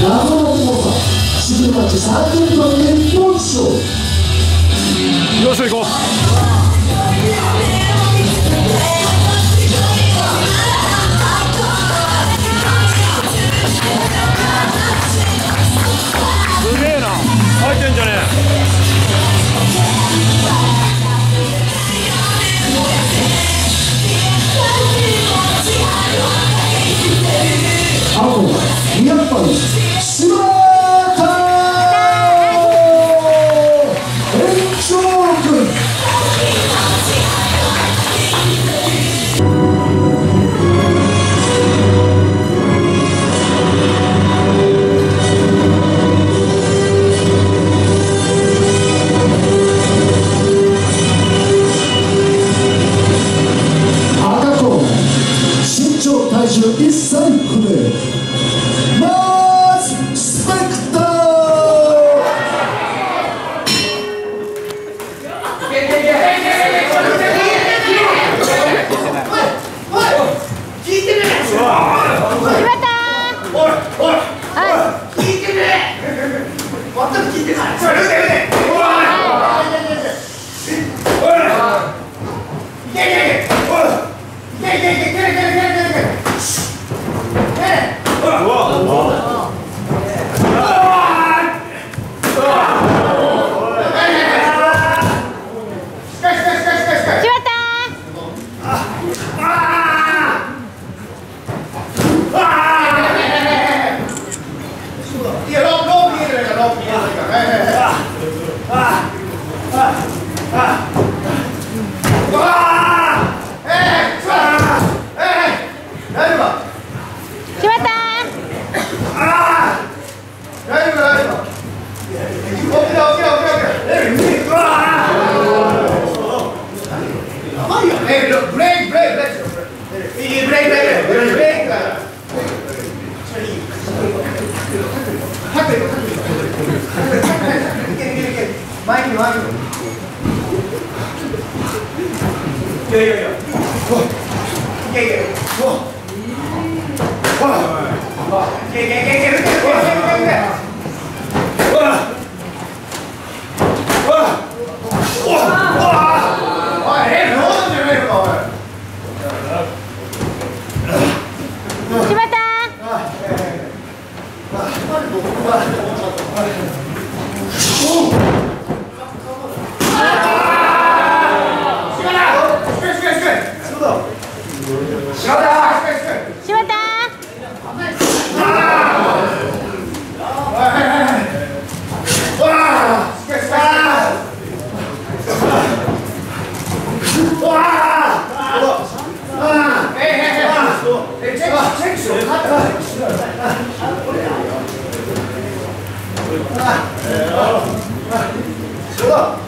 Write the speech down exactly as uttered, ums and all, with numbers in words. よし、行こう。 Let's go.